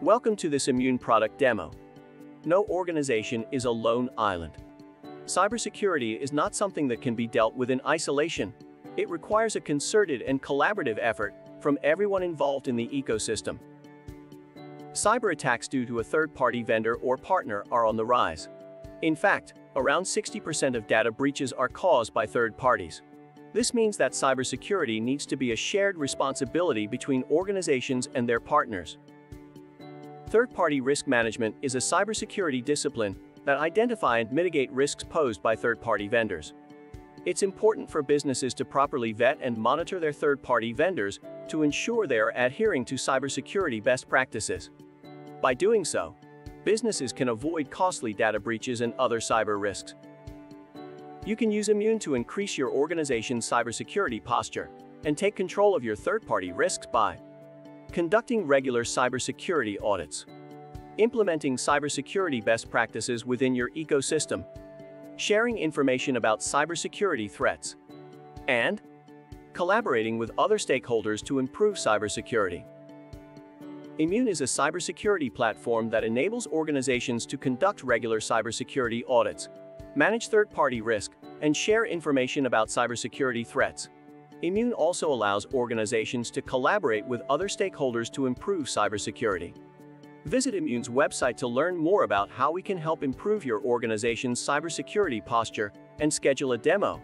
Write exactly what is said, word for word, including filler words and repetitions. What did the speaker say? Welcome to this Immune product demo. No organization is a lone island. Cybersecurity is not something that can be dealt with in isolation. It requires a concerted and collaborative effort from everyone involved in the ecosystem. Cyber attacks due to a third-party vendor or partner are on the rise. In fact, around sixty percent of data breaches are caused by third parties. This means that cybersecurity needs to be a shared responsibility between organizations and their partners. Third-party risk management is a cybersecurity discipline that identifies and mitigates risks posed by third-party vendors. It's important for businesses to properly vet and monitor their third-party vendors to ensure they are adhering to cybersecurity best practices. By doing so, businesses can avoid costly data breaches and other cyber risks. You can use Immune to increase your organization's cybersecurity posture and take control of your third-party risks by conducting regular cybersecurity audits, implementing cybersecurity best practices within your ecosystem, sharing information about cybersecurity threats, and collaborating with other stakeholders to improve cybersecurity. Immune is a cybersecurity platform that enables organizations to conduct regular cybersecurity audits, manage third-party risk, and share information about cybersecurity threats. Immune also allows organizations to collaborate with other stakeholders to improve cybersecurity. Visit Immune's website to learn more about how we can help improve your organization's cybersecurity posture and schedule a demo.